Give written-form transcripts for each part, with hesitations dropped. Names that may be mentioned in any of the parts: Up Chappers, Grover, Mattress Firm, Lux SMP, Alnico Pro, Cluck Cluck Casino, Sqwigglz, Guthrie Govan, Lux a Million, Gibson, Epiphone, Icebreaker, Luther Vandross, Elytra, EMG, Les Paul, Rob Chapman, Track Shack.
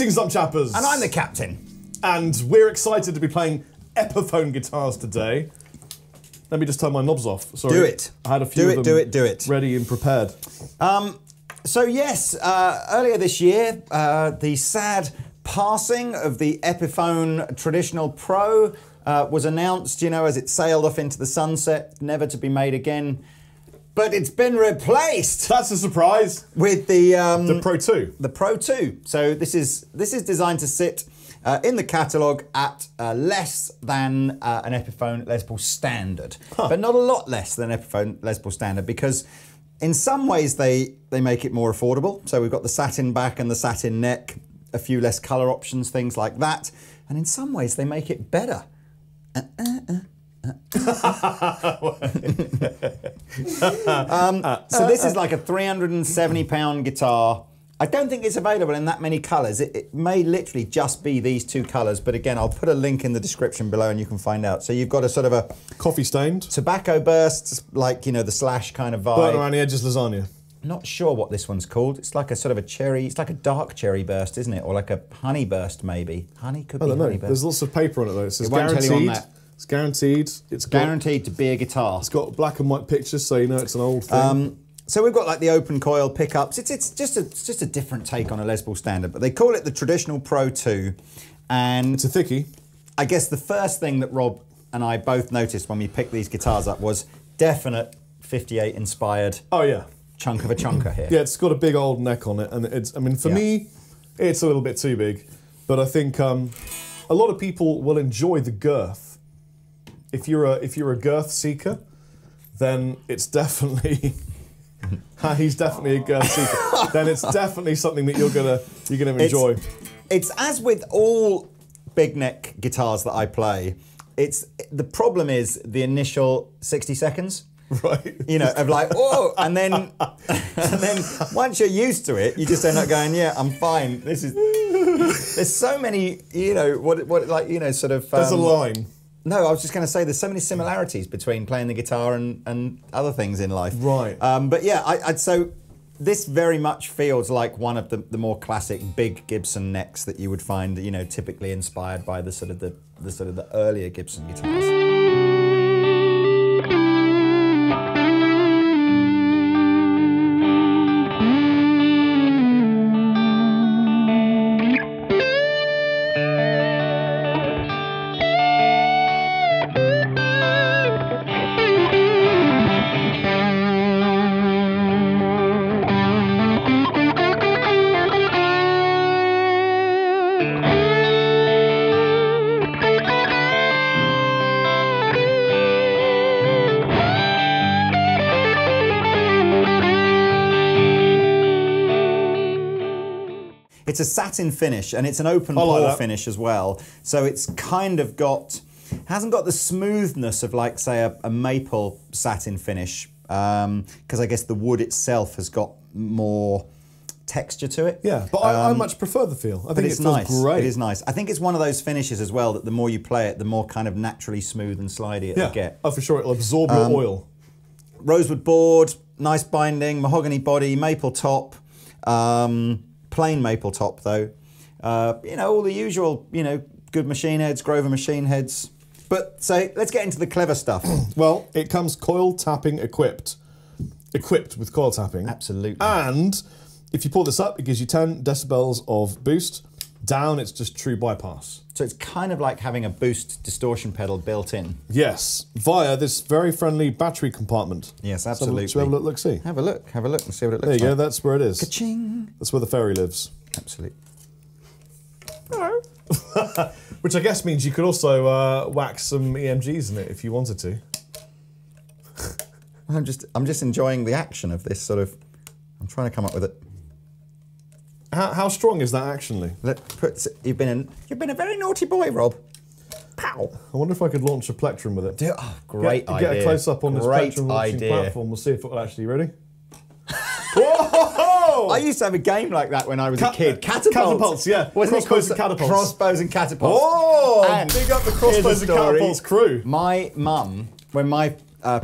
Greetings, Up Chappers. And I'm the captain. And we're excited to be playing Epiphone guitars today. Let me just turn my knobs off. Sorry. Do it. I had a few of them ready and prepared. So yes, earlier this year, the sad passing of the Epiphone Traditional Pro was announced, you know, as it sailed off into the sunset, never to be made again. But it's been replaced. That's a surprise. With the Pro 2. The Pro 2. So this is designed to sit in the catalogue at less than an Epiphone Les Paul Standard, but not a lot less than Epiphone Les Paul Standard, because in some ways they make it more affordable. So we've got the satin back and the satin neck, a few less colour options, things like that. And in some ways they make it better. So this is like a £370 guitar. I don't think it's available in that many colours. It may literally just be these two colours, but again, I'll put a link in the description below and you can find out. So you've got a sort of a coffee stained, tobacco bursts, like, you know, the Slash kind of vibe. Burnt around the edges lasagna. Not sure what this one's called. It's like a sort of a cherry, it's like a dark cherry burst, isn't it? Or like a honey burst, maybe. Honey could be honey burst. There's lots of paper on it though, so it's guaranteed. It's guaranteed. It's guaranteed to be a guitar. It's got black and white pictures, so you know it's an old thing. So we've got like the open coil pickups. It's just a different take on a Les Paul Standard, but they call it the Traditional Pro 2, and it's a thickie. I guess the first thing that Rob and I both noticed when we picked these guitars up was definite '58 inspired. Oh yeah, chunk of a chunker here. Yeah, it's got a big old neck on it, and it's. I mean, for me, it's a little bit too big, but I think a lot of people will enjoy the girth. If you're a girth seeker, then it's definitely he's definitely a girth seeker. Then it's definitely something that you're gonna enjoy. It's as with all big neck guitars that I play. The problem is the initial 60 seconds. Right. You know, of like, whoa, and then once you're used to it, you just end up going, yeah, I'm fine. There's so many, you know, what like, you know, sort of there's a line. No, I was just going to say there's so many similarities between playing the guitar and other things in life. Right. But yeah, so this very much feels like one of the more classic big Gibson necks that you would find, you know, typically inspired by the sort of the earlier Gibson guitars. It's a satin finish, and it's an open bore finish as well. So it's kind of got, hasn't got the smoothness of like, say, a maple satin finish, because I guess the wood itself has got more texture to it. Yeah, but I much prefer the feel. I think it feels great. It is nice. I think it's one of those finishes as well that the more you play it, the more kind of naturally smooth and slidey it'll get. Oh, for sure, it'll absorb your oil. Rosewood board, nice binding, mahogany body, maple top. Plain maple top though, you know, all the usual, you know, good machine heads, Grover machine heads. But so let's get into the clever stuff. Well, it comes coil tapping equipped with coil tapping. Absolutely. And if you pull this up, it gives you 10 decibels of boost. Down, it's just true bypass. So it's kind of like having a boost distortion pedal built in. Yes, via this very friendly battery compartment. Yes, absolutely. Shall we have a look, see? Have a look and see what it looks like. There you go, that's where it is. Ka-ching! That's where the fairy lives. Absolutely. Hello. Which I guess means you could also wax some EMGs in it if you wanted to. I'm just enjoying the action of this sort of, I'm trying to come up with it. How strong is that actually? That puts it, you've been a very naughty boy, Rob. Pow! I wonder if I could launch a plectrum with it. Oh, great idea. Get a close up on this plectrum launching platform. We'll see if it'll actually ready. Whoa! I used to have a game like that when I was a kid. Catapults, yeah. Crossbows and catapults. Crossbows and catapults. Oh! And big up the Crossbows and Catapults crew. My mum, when my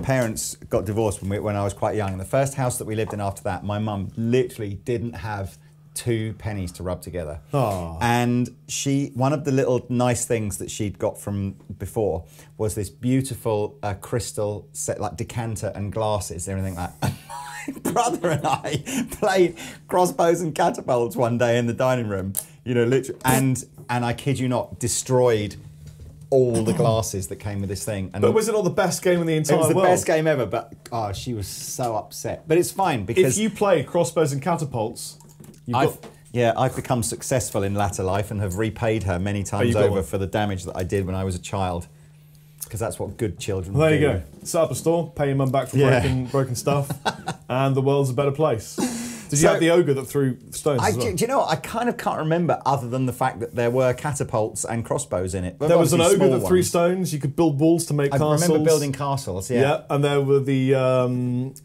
parents got divorced when I was quite young, and the first house that we lived in after that, my mum literally didn't have two pennies to rub together. Aww. And she, one of the little nice things that she'd got from before was this beautiful crystal set, like decanter and glasses, everything like that. And my brother and I played crossbows and catapults one day in the dining room, you know, literally. And I kid you not, destroyed all the glasses that came with this thing. And but was it not the best game in the entire world? It was the best game ever, but oh, she was so upset. But it's fine, because... If you play crossbows and catapults... I've become successful in latter life and have repaid her many times over for the damage that I did when I was a child. Because that's what good children do. Well, there you go. Set up a store, pay your mum back for broken stuff, and the world's a better place. Did you have the ogre that threw stones as well? Do you know what? I kind of can't remember, other than the fact that there were catapults and crossbows in it. There was an ogre that threw stones. You could build walls to make castles. I remember building castles, yeah. Yeah, and there were the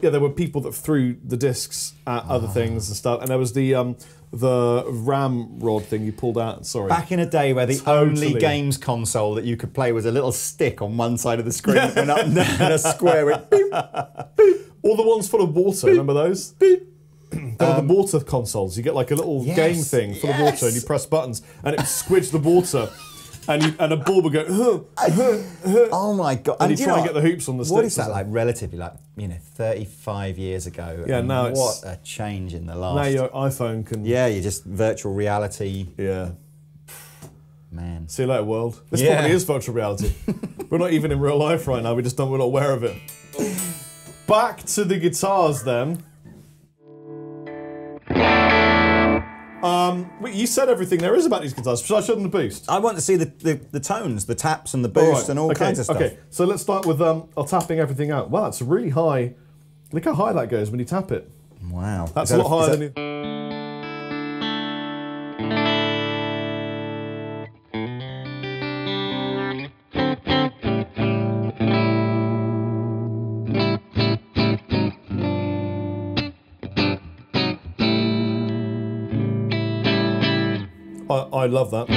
there were people that threw the discs at other things and stuff. And there was the ramrod thing you pulled out. Sorry. Back in a day where the only games console that you could play was a little stick on one side of the screen and up and down a square. It boop, boop. All the ones full of water. Boop, remember those? Boop. There were the water consoles. You get like a little game thing full of water, and you press buttons, and it squidge the water, and a ball would go. Oh my god! And you try and get the hoops on the sticks. What is that like? Relatively, like 35 years ago. Yeah, now what a change in the last. Now your iPhone can. Yeah, you just virtual reality. Yeah. Man. See you later, world. This probably is virtual reality. We're not even in real life right now. We're not aware of it. Back to the guitars then. You said everything there is about these guitars, so I shouldn't boost. I want to see the tones, the taps and the boost and all kinds of stuff. Okay, so let's start with tapping everything out. Wow, it's really high. Look how high that goes when you tap it. Wow. That's a lot higher than you... I love that.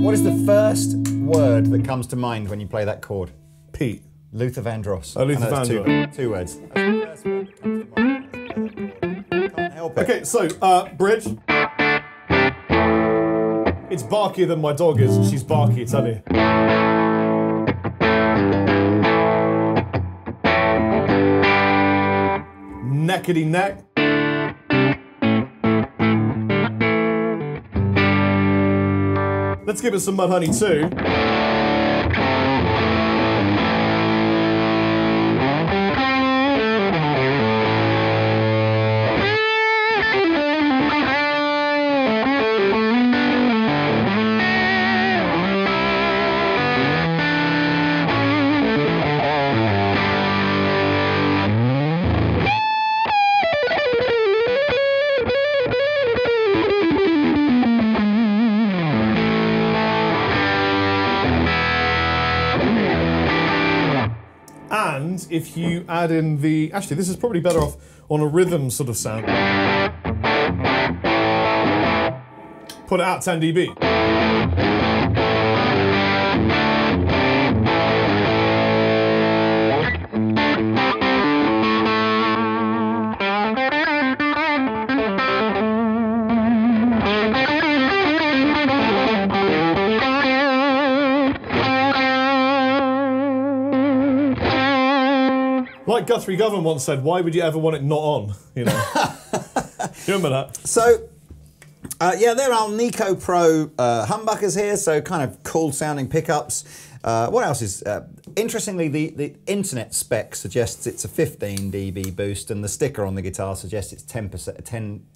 What is the first word that comes to mind when you play that chord? Pete. Luther Vandross. Oh, Luther Vandross. Two words. That's the first word that comes to mind. Can't help it. Okay, so bridge. It's barkier than my dog is. She's barky, tell you. Neckety neck. Let's give it some mud honey too. If you add in the... Actually, this is probably better off on a rhythm sort of sound. Put it out 10 dB. Like Guthrie Govan once said, why would you ever want it not on? You know, you remember that? So, yeah, there are Alnico Pro humbuckers here, so kind of cool sounding pickups. What else is, interestingly, the internet spec suggests it's a 15 dB boost, and the sticker on the guitar suggests it's 10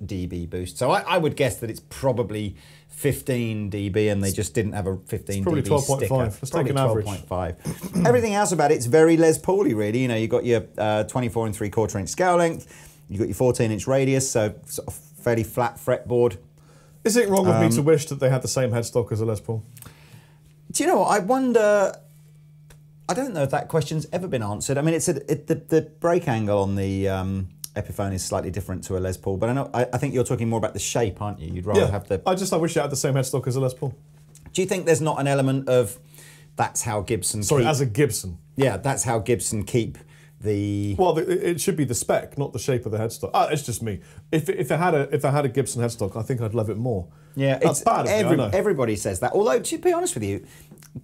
dB boost. So I would guess that it's probably 15 dB, and they just didn't have a 15 dB sticker. Probably 12.5. Let's take an average. 12.5. Everything else about it's very Les Paul-y, really. You know, you've got your 24 3/4 inch scale length, you've got your 14-inch radius, so sort of fairly flat fretboard. Is it wrong of me to wish that they had the same headstock as a Les Paul? Do you know what? I wonder. I don't know if that question's ever been answered. I mean, the break angle on the Epiphone is slightly different to a Les Paul, but I think you're talking more about the shape, aren't you? You'd rather have the... I wish it had the same headstock as a Les Paul. Do you think there's not an element of that's how Gibson... Sorry, as a Gibson. Yeah, that's how Gibson keep the... Well, it should be the spec, not the shape of the headstock. It's just me. If I had a Gibson headstock, I think I'd love it more. Yeah, that's bad of me, I know. Everybody says that. Although, to be honest with you,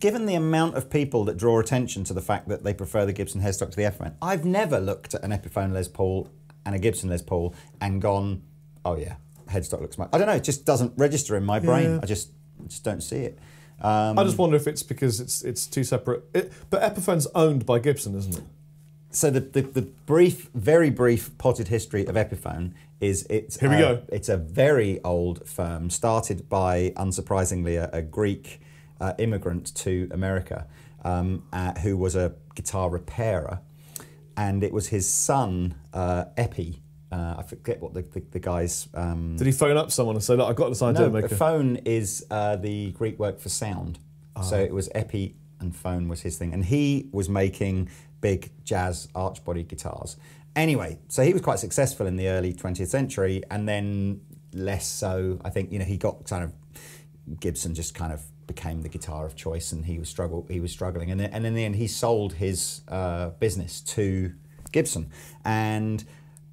given the amount of people that draw attention to the fact that they prefer the Gibson headstock to the Epiphone, I've never looked at an Epiphone Les Paul and a Gibson Les Paul and gone, oh yeah, headstock looks much. I don't know, it just doesn't register in my brain. Yeah. I just don't see it. I just wonder if it's because it's too separate. But Epiphone's owned by Gibson, isn't it? So the brief, very brief potted history of Epiphone is it's a very old firm started by, unsurprisingly, a Greek immigrant to America who was a guitar repairer, and it was his son Epi. I forget what the guy's... Did he phone up someone and say, look, I've got this idea maker? No, phone is the Greek word for sound. Oh. So it was Epi and phone was his thing. And he was making big jazz archbody guitars. Anyway, so he was quite successful in the early 20th century, and then less so. I think, you know, he got kind of... Gibson just kind of became the guitar of choice, and he was struggling. And in the end, he sold his business to Gibson. And...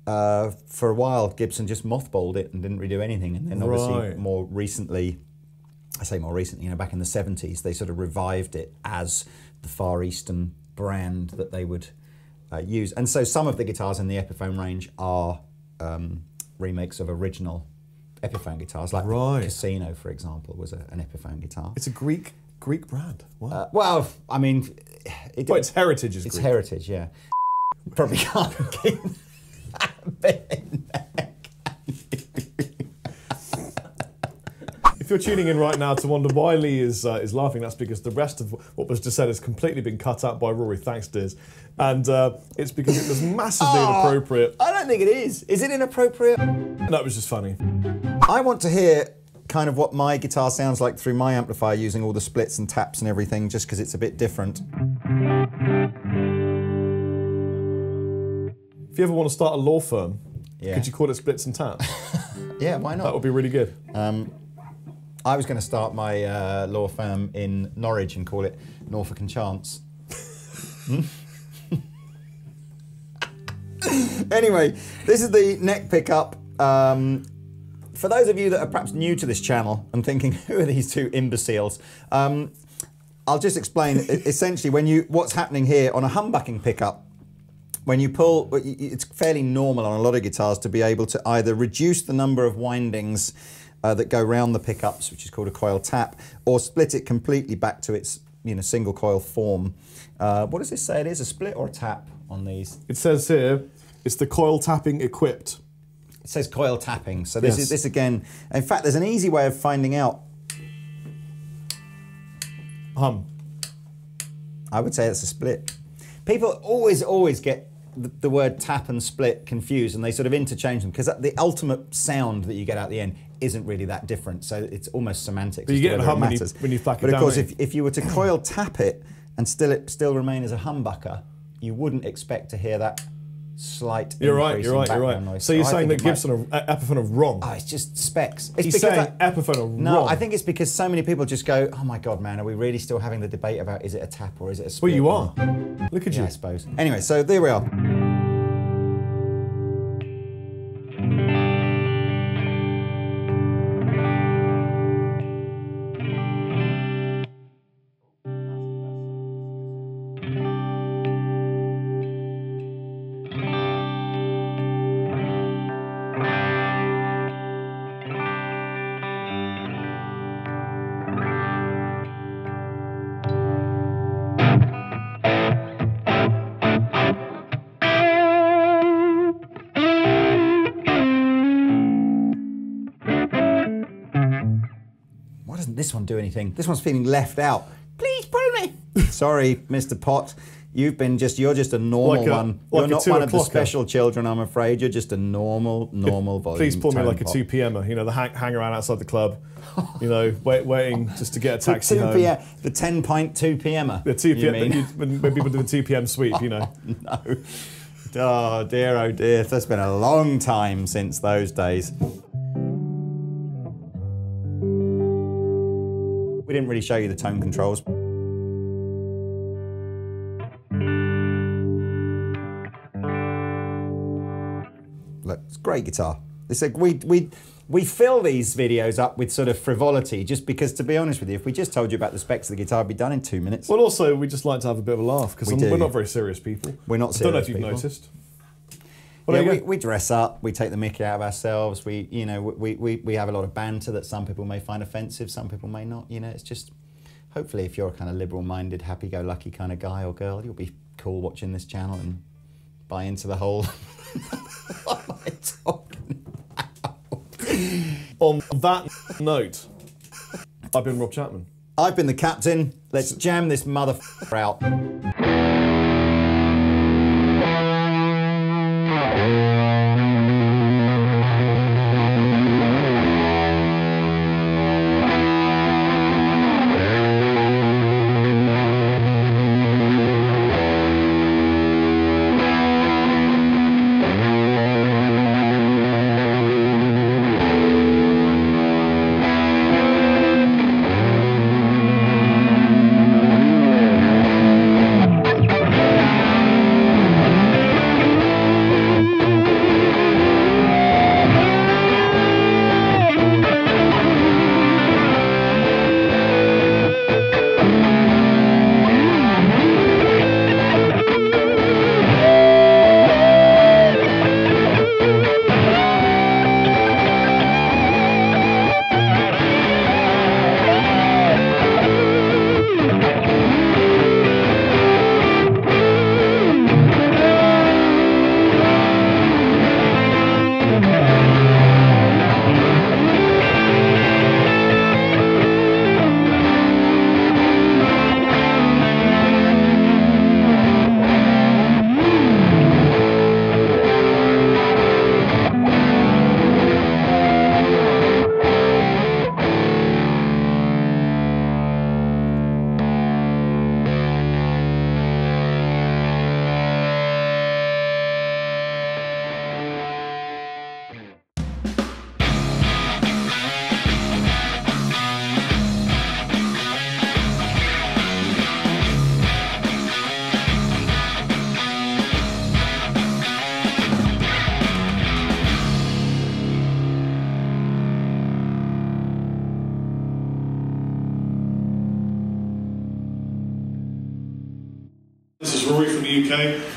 for a while, Gibson just mothballed it and didn't redo anything. And then obviously more recently, I say more recently, you know, back in the 70s, they sort of revived it as the Far Eastern brand that they would use. And so some of the guitars in the Epiphone range are remakes of original Epiphone guitars, like the Casino, for example, was an Epiphone guitar. It's a Greek brand. Wow. Well, I mean... its heritage is Greek. Its heritage, yeah. Probably can't keep... If you're tuning in right now to wonder why Lee is laughing, that's because the rest of what was just said has completely been cut out by Rory. Thanks, dears. And it's because it was massively inappropriate. I don't think it is. Is it inappropriate? No, it was just funny. I want to hear kind of what my guitar sounds like through my amplifier using all the splits and taps and everything, just because it's a bit different. If you ever want to start a law firm, could you call it Splits and Taps? Yeah, why not? That would be really good. I was going to start my law firm in Norwich and call it Norfolk and Chance. Anyway, this is the neck pickup. For those of you that are perhaps new to this channel and thinking, who are these two imbeciles? I'll just explain essentially what's happening here on a humbucking pickup. When you pull, it's fairly normal on a lot of guitars to be able to either reduce the number of windings that go round the pickups, which is called a coil tap, or split it completely back to its single coil form. What does this say it is, a split or a tap on these? It says here, it's the coil tapping equipped. It says coil tapping, so this is this again. In fact, there's an easy way of finding out. I would say it's a split. People always get the word tap and split confused, and they sort of interchange them, because the ultimate sound that you get out the end isn't really that different, so it's almost semantics. But you get a hum when you flack it down. But of course, if you were to coil tap it and still remain as a humbucker, you wouldn't expect to hear that slight increase in background noise. So you're saying that Gibson and Epiphone are wrong? Oh, it's just specs. He's saying Epiphone are wrong. No, I think it's because so many people just go, oh my God, man, are we really still having the debate about is it a tap or is it a split? Well, you are. Look at you. I suppose. Anyway, so there we are. This one do anything. This one's feeling left out. Please pull me. Sorry, Mr. Pot. You're just a normal one. You're not one of the special children, I'm afraid. You're just a normal volume. Please pull me like a 2 p.m.er. You know, the hang around outside the club. You know, waiting just to get a taxi home. The 10-pint 2 p.m.er. The 2 p.m. When people do the 2 p.m. sweep, you know. No. Oh dear, oh dear. That's been a long time since those days. We didn't really show you the tone controls. Look, it's a great guitar. It's like we fill these videos up with sort of frivolity just because, to be honest with you, if we just told you about the specs of the guitar, it'd be done in 2 minutes. Well, also, we just like to have a bit of a laugh because we're not very serious people. We're not serious people. I don't know if you've noticed. Well, yeah, we dress up, we take the mickey out of ourselves, we have a lot of banter that some people may find offensive, some people may not, you know, it's just, hopefully if you're a kind of liberal-minded, happy-go-lucky kind of guy or girl, you'll be cool watching this channel and buy into the whole, what am I talking about? On that note, I've been Rob Chapman. I've been the captain. Let's jam this motherfucker out.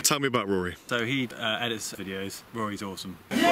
Tell me about Rory. So he edits videos. Rory's awesome.